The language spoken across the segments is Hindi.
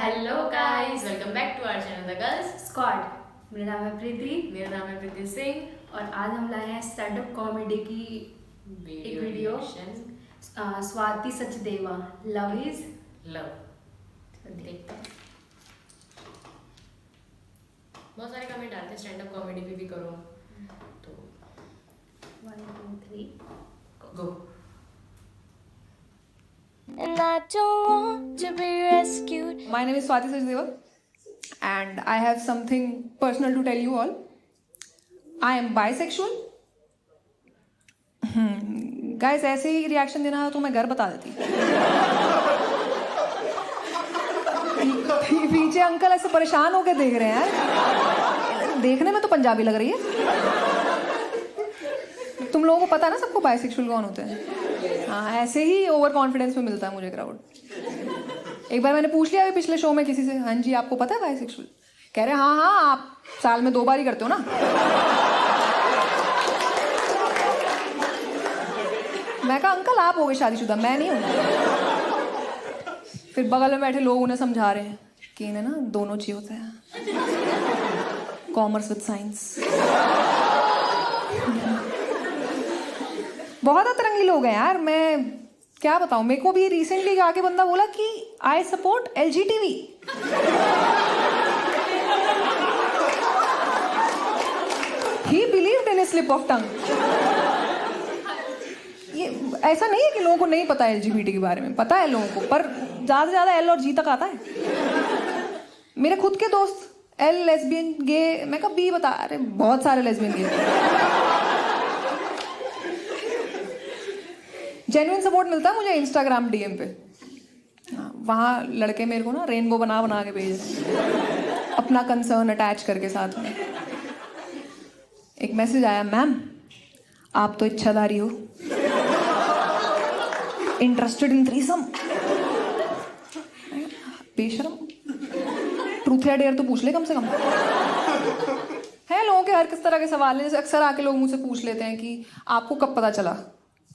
Hello guys, welcome back to our channel the girls squad. मेरा नाम है प्रीति सिंह और आज हम लाए हैं स्टैंड अप कॉमेडी की एक video Swati Sachdeva love is love. देखते हैं, बहुत सारे कमेंट आते हैं स्टैंड अप कॉमेडी पे भी करो तो 1 2 3 गो। And I don't want to be rescued. My name is Swati Sachdeva, and I have something personal to tell you all. I am bisexual. Guys, ऐसे ही reaction देना तो मैं घर बता देती। पीछे अंकल ऐसे परेशान होकर देख रहे हैं। देखने में तो पंजाबी लग रही है। तुम लोगों को पता है ना सबको bisexual कौन होते हैं? हाँ, ऐसे ही ओवर कॉन्फिडेंस में मिलता है मुझे क्राउड। एक बार मैंने पूछ लिया पिछले शो में किसी से, हाँ जी आपको पता है बाइसेक्सुअल? कह रहे हाँ आप साल में 2 बार ही करते हो ना। मैं कहा अंकल आप हो गए शादीशुदा, मैं नहीं हूँ। फिर बगल में बैठे लोग उन्हें समझा रहे हैं कि इन्हें ना दोनों चीज होता है, कॉमर्स विद साइंस। बहुत अतरंगी लोग हैं यार, मैं क्या बताऊं। मेरे को भी रिसेंटली आके बंदा बोला कि I support LGTV। He believed in a slip of tongue। ये ऐसा नहीं है कि लोगों को नहीं पता है LGBT के बारे में, पता है लोगों को, पर ज्यादा से ज्यादा L और G तक आता है। मेरे खुद के दोस्त L लेस्बियन गे, मैं कब B बता, अरे बहुत सारे लेस्बियन गे। जेन्युइन सपोर्ट मिलता है मुझे इंस्टाग्राम DM पे। वहाँ लड़के मेरे को ना रेनबो बना के भेज, अपना कंसर्न अटैच करके साथ में। एक मैसेज आया, मैम आप तो इच्छाधारी हो, इंटरेस्टेड इन थ्रीसम। बेशरम, ट्रूथ या डेयर तो पूछ ले कम से कम। है लोगों के हर किस तरह के सवाल हैं। अक्सर आके लोग मुझसे पूछ लेते हैं कि आपको कब पता चला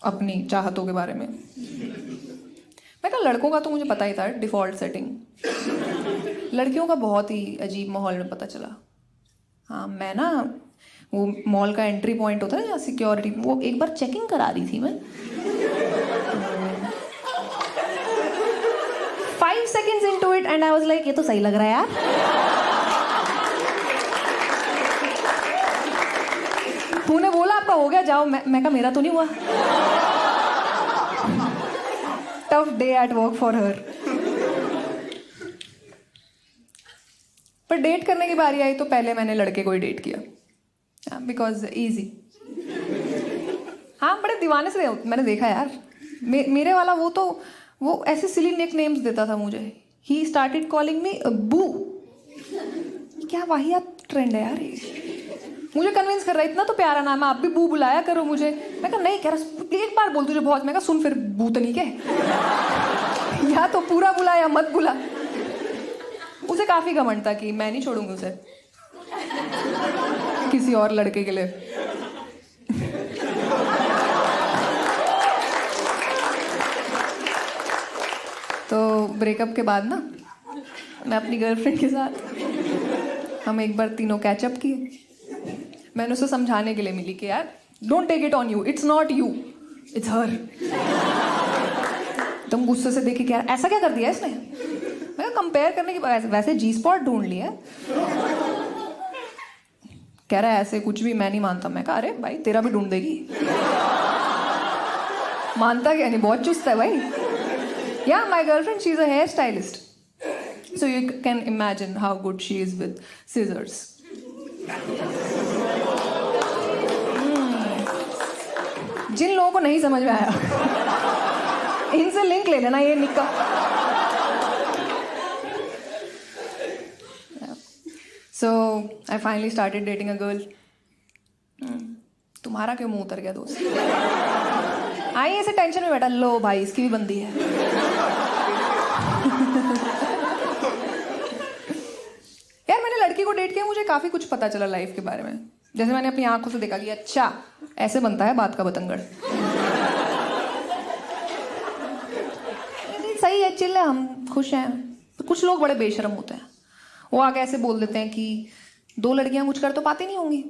अपनी चाहतों के बारे में। मैं कहा लड़कों का तो मुझे पता ही था, डिफ़ॉल्ट सेटिंग। लड़कियों का बहुत ही अजीब माहौल में पता चला। हाँ, मैं ना वो मॉल का एंट्री पॉइंट होता है जहाँ सिक्योरिटी, वो एक बार चेकिंग करा रही थी मैं। 5 seconds into it and I was like ये तो सही लग रहा है यार। तूने बोला आपका हो गया जाओ, मैं कहा मेरा तो नहीं हुआ। Tough day at work for her। पर डेट करने की बारी आई तो पहले मैंने लड़के को ही डेट किया, बिकॉज ईजी। हाँ, बड़े दीवाने से मैंने देखा यार। मेरे वाला वो ऐसे सिली निक नेम्स देता था मुझे। ही स्टार्टेड कॉलिंग मी बू। क्या वाहियात ट्रेंड है यार ये। मुझे कन्विंस कर रहा है इतना तो प्यारा नाम है, आप भी बू बुलाया करो मुझे। मैं कहा नहीं, कह रहा एक बार बोल तुझे बहुत। मैं कहा सुन फिर बू तो नहीं कह, या तो पूरा बुला या मत बुला। उसे काफ़ी घमंड था कि मैं नहीं छोड़ूंगी उसे किसी और लड़के के लिए। तो ब्रेकअप के बाद ना मैं अपनी गर्लफ्रेंड के साथ हम एक बार तीनों कैचअप किए। मैंने उसे समझाने के लिए मिली कि यार don't take it on you, it's not you it's her. तुम गुस्से से देखे कि यार ऐसा क्या कर दिया इसने। मैं कंपेयर करने के बाद वैसे जी स्पॉट ढूंढ लिया। कह रहा है ऐसे कुछ भी मैं नहीं मानता। मैं कहा अरे भाई तेरा भी ढूंढ देगी। मानता क्या नहीं, बहुत चुस्त है भाई। या my girlfriend she is a hair stylist, so you can imagine how good she is with scissors. जिन लोगों को नहीं समझ में आया इनसे लिंक ले लेना, ये निक्का। So I finally started dating a girl. तुम्हारा क्यों मुंह उतर गया दोस्त? आई ऐसे टेंशन में बैठा, लो भाई इसकी भी बंदी है। यार मैंने लड़की को डेट किया, मुझे काफी कुछ पता चला लाइफ के बारे में। जैसे मैंने अपनी आंखों से देखा कि अच्छा ऐसे बनता है बात का बतंगड़। सही है, चिल्ले, हम खुश हैं। तो कुछ लोग बड़े बेशरम होते हैं, वो आगे ऐसे बोल देते हैं कि दो लड़कियां कुछ कर तो पाती नहीं होंगी।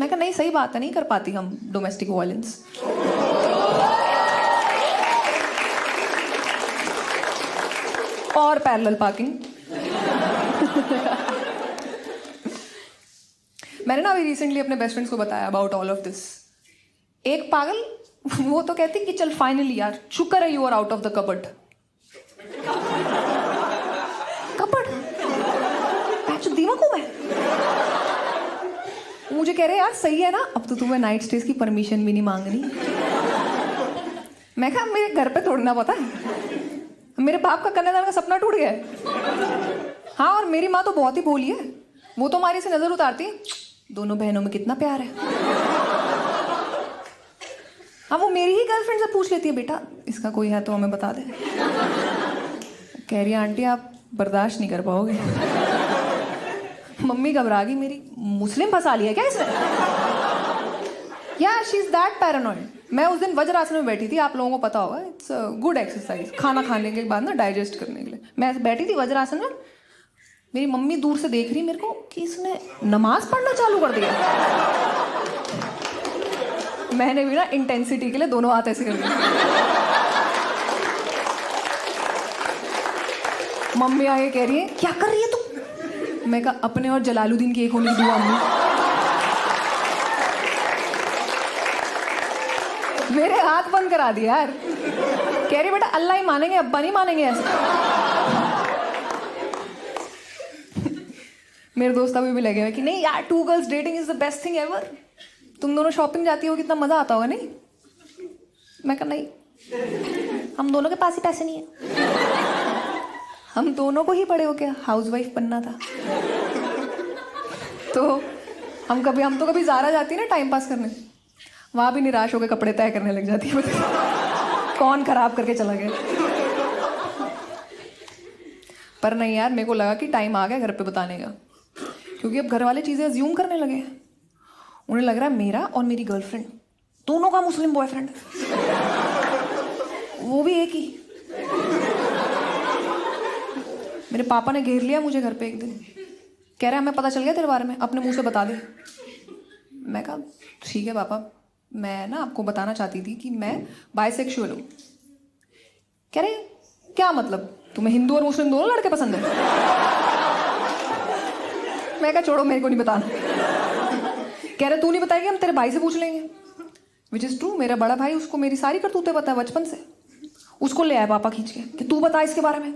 मैं कहा नहीं सही बात है, नहीं कर पाती हम डोमेस्टिक वायलेंस। और पैरेलल पार्किंग। मैंने ना अभी रिसेंटली अपने बेस्ट फ्रेंड्स को बताया अबाउट ऑल ऑफ दिस। एक पागल वो तो कहती कि चल फाइनली यार शुक्र है you are out of the कपट। कपट दीमक हूं मैं। मुझे कह रहे यार सही है ना, अब तो तुम्हें नाइट स्टेज की परमिशन भी नहीं मांगनी। मैं कहा मेरे घर पे तोड़ना पता है, मेरे बाप का कन्यादान का सपना टूट गया है। हाँ और मेरी माँ तो बहुत ही भोली है, वो तो हमारी से नजर उतारती है, दोनों बहनों में कितना प्यार है। हाँ वो मेरी ही गर्लफ्रेंड से पूछ लेती है बेटा इसका कोई है तो हमें बता दे। कह रही आंटी आप बर्दाश्त नहीं कर पाओगे। मम्मी घबरा गई, मेरी मुस्लिम फंसा लिया क्या इसने? या शी इज दैट पैरानॉइड। मैं उस दिन वज्रासन में बैठी थी, आप लोगों को पता होगा, इट्स अ गुड एक्सरसाइज खाना खाने के बाद ना डाइजेस्ट करने के लिए। मैं बैठी थी वज्रासन में, मेरी मम्मी दूर से देख रही मेरे को कि इसने नमाज पढ़ना चालू कर दिया। मैंने भी ना इंटेंसिटी के लिए दोनों हाथ ऐसे कर दिए। मम्मी आगे कह रही है क्या कर रही है तुम? मैं कहा अपने और जलालुद्दीन की एक होने की दुआ में। मेरे हाथ बंद करा दिया यार। कह रही बेटा अल्लाह ही मानेंगे, अब्बा नहीं मानेंगे ऐसे। मेरे दोस्त अभी भी लगे हुए कि नहीं यार two girls dating is the best thing ever. तुम दोनों शॉपिंग जाती हो कितना मजा आता होगा नहीं? मैं कहा नहीं हम दोनों के पास ही पैसे नहीं है, हम दोनों को ही बड़े हो गया हाउसवाइफ बनना था। तो हम तो कभी ज़ारा जाती है ना टाइम पास करने, वहाँ भी निराश होकर कपड़े तय करने लग जाती है। कौन खराब करके चला गया। पर नहीं यार मेरे को लगा कि टाइम आ गया घर पे बताने का, क्योंकि अब घर वाले चीज़ें अज्यूम करने लगे हैं। उन्हें लग रहा है मेरा और मेरी गर्लफ्रेंड दोनों का मुस्लिम बॉयफ्रेंड, वो भी एक ही। मेरे पापा ने घेर लिया मुझे घर पे एक दिन, कह रहा है हमें पता चल गया तेरे बारे में, अपने मुँह से बता दे। मैं कहा ठीक है पापा मैं ना आपको बताना चाहती थी कि मैं बाइसेक्सुअल हूँ। कह रहे क्या मतलब, तुम्हें हिंदू और मुस्लिम दोनों लड़के पसंद है? मैं कहा छोड़ो मेरे को नहीं बताना। कह रहे तू नहीं बताएगी हम तेरे भाई से पूछ लेंगे, विच इज़ ट्रू। मेरा बड़ा भाई, उसको मेरी सारी करतूतें पता है बचपन से, उसको ले आया पापा खींच के कि तू बता इसके बारे में,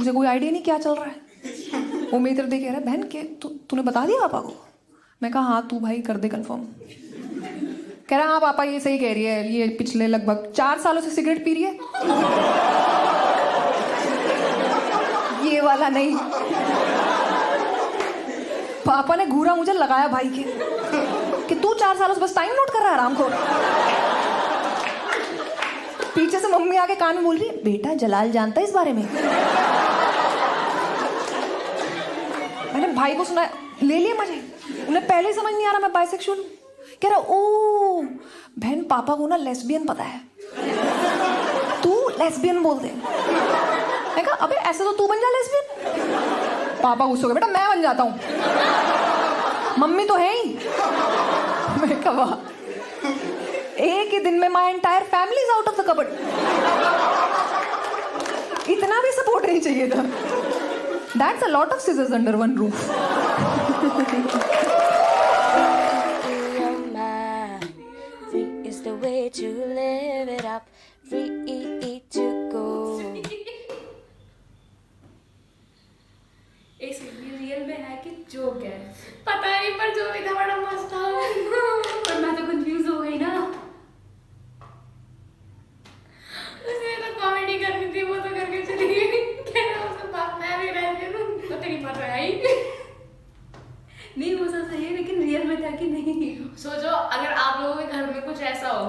उसे कोई आइडिया नहीं क्या चल रहा है। वो मेरी तरफ देख रहा है बहन के तूने बता दिया पापा को? मैं कहा हाँ तू भाई कर दे कन्फर्म। कह रहा हाँ पापा ये सही कह रही है, ये पिछले लगभग 4 सालों से सिगरेट पी रही है। ये वाला नहीं। पापा ने घूरा मुझे लगाया भाई के कि तू 4 सालों से बस टाइम नोट कर रहा है आरामखोर। पीछे से मम्मी आके कान में बोल रही बेटा जलाल जानता है इस बारे में। मैंने भाई को सुना ले लिया मुझे, उन्हें पहले ही समझ नहीं आ रहा मैं बाइसेक्सुअल हूँ। कह रहा ओ बहन पापा को ना लेस्बियन पता है, तू लेस्बियन बोल दे। मैं कहा अबे ऐसे तो तू बन जा लेस्बियन। पापा गुस्से हो गए बेटा मैं बन जाता हूँ, मम्मी तो है ही। मैं कहा एक ही दिन में my entire family is out of the cupboard. इतना भी सपोर्ट नहीं चाहिए था। That's a lot of scissors under one roof. Way to live it up, free to go. एक सीन रियल में है कि जो गया पता नहीं पर जो इतना बड़ा मस्त था और मैं तो कंफ्यूज हो गई ना। उसने तो कॉमेडी करनी थी वो तो करके चली गई। क्या उसके पास मैं भी रहती हूँ पता नहीं पड़ रहा है। नहीं वो सब सही है लेकिन रियल में था कि नहीं। सोचो अगर आप लोगों के घर में कुछ ऐसा हो,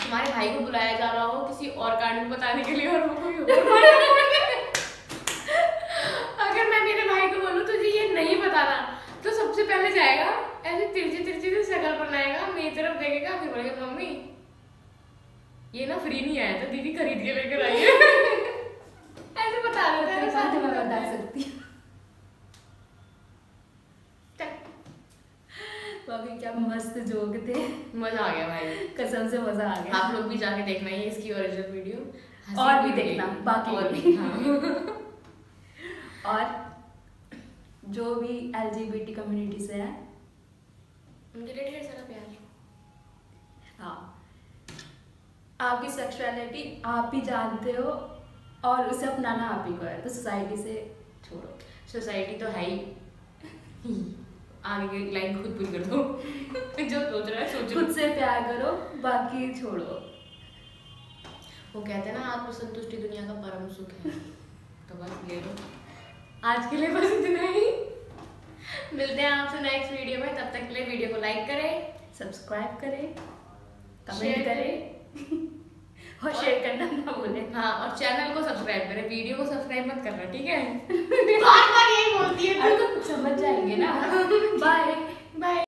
तुम्हारे भाई को बुलाया जा रहा हो किसी और कारण बताने के लिए और वो कोई अगर मैं मेरे भाई को बोलूँ तुझे ये नहीं बताना तो सबसे पहले जाएगा ऐसे तिरछी तिरछी से शक्ल बनाएगा, मेरी तरफ देखेगा, फिर बोलेगा मम्मी ये ना फ्री नहीं आया था दीदी खरीद के लेकर आई है। से जोक थे, मजा आ गया भाई, कसम से मजा आ गया। आप लोग भी जाके देखना ही इसकी ओरिजिनल वीडियो और भी देखना बाकी और भी हाँ। और जो भी LGBT कम्युनिटी से है उनके लिए ढेर सारा प्यार। हाँ, आपकी सेक्सुअलिटी आप ही जानते हो और उसे अपनाना आप ही को है, तो सोसाइटी से छोड़ो। सोसाइटी तो है ही, आगे की लाइन खुद पूरी कर दो जो सोच रहा है सोचो, खुद से प्यार करो, बाकी छोड़ो। वो कहते हैं ना, आत्मसंतुष्टि दुनिया का परम सुख है, तो बस ले लो। आज के लिए बस इतना ही, मिलते हैं आपसे नेक्स्ट वीडियो में। तब तक के लिए वीडियो को लाइक करें, सब्सक्राइब करें, कमेंट करें और शेयर करना ना भूलें। हाँ, और चैनल को सब्सक्राइब करें, वीडियो को सब्सक्राइब मत करना, ठीक है? बार बार यही बोलती है, तो समझ जाएंगे ना।